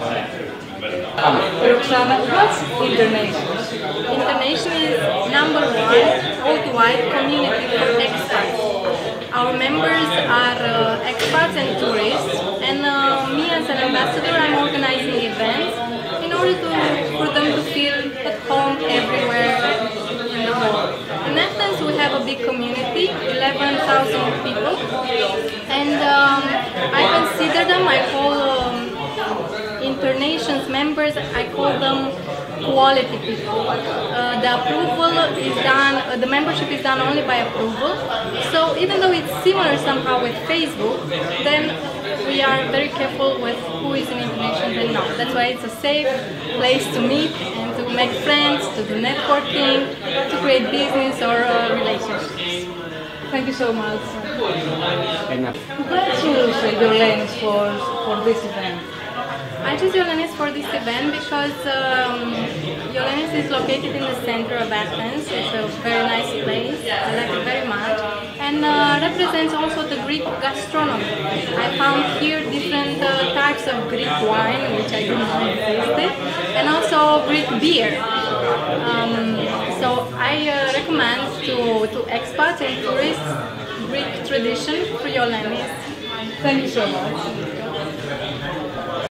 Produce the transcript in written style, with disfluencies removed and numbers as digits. Roxana, what's InterNations? InterNations is #1 worldwide community for expats. Our members are expats and tourists, and me as an ambassador, I'm organizing events in order for them to feel at home everywhere. In Athens, we have a big community, 11,000 people, and I consider them my whole InterNations members. I call them quality people. The membership is done only by approval. So even though it's similar somehow with Facebook, then we are very careful with who is in InterNations and not. That's why it's a safe place to meet and to make friends, to do networking, to create business or relationships. Thank you so much. Congratulations, Yoleni's, for this event. I chose Yoleni's for this event because Yoleni's is located in the center of Athens. It's a very nice place, I like it very much, and represents also the Greek gastronomy. I found here different types of Greek wine, which I didn't know existed, and also Greek beer. So I recommend to expats and tourists Greek tradition for Yoleni's. Thank you so much.